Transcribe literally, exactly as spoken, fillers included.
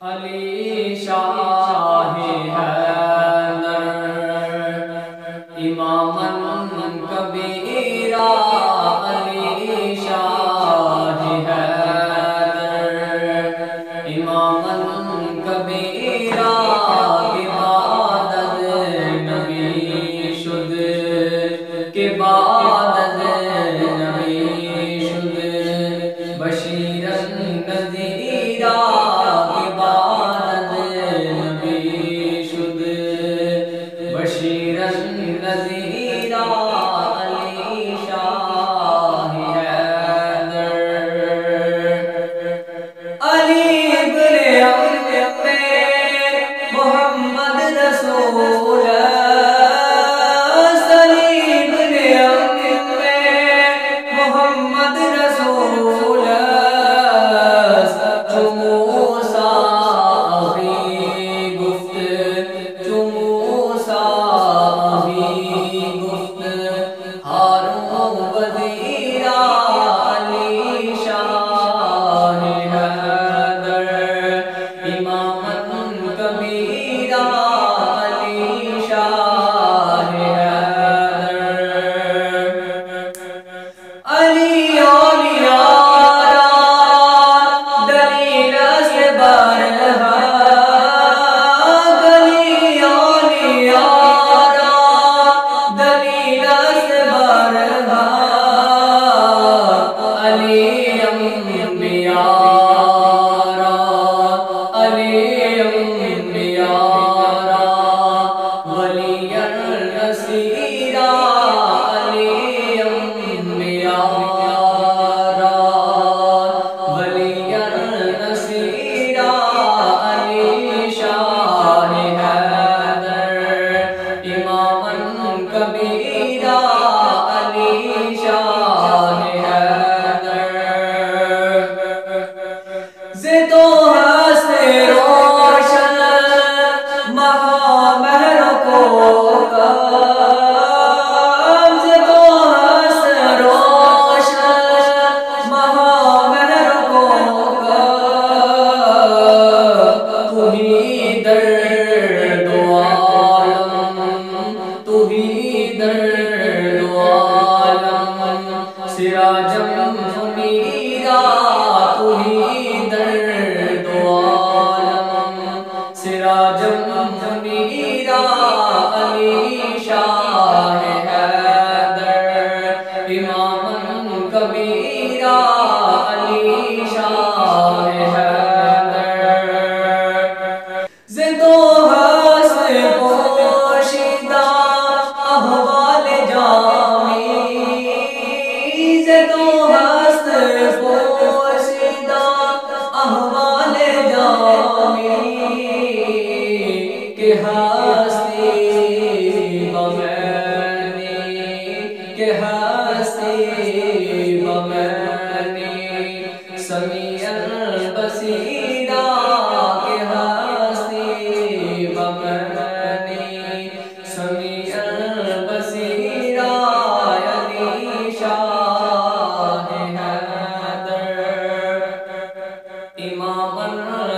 Ali Shah e Haidar Imaman Kabera, Ali Shah e Haidar Imaman Kabera, ibadat nabi shud, ke ibadat nabi shud, bashiran nadira. Ali Shah e Haidar, Ali ibn Ummi Muhammad Rasool, Ali ibn Ummi Muhammad Rasool, Chumu Sahi Guft, Chumu Sahi. Ali Shah e Haidar Imaman Kabera, Ali Shah e Haidar, ज़िदोहा से पोशीदा अहवाल जामी, ज़िदोहा से पोशीदा अहवाल जामी, के Imaman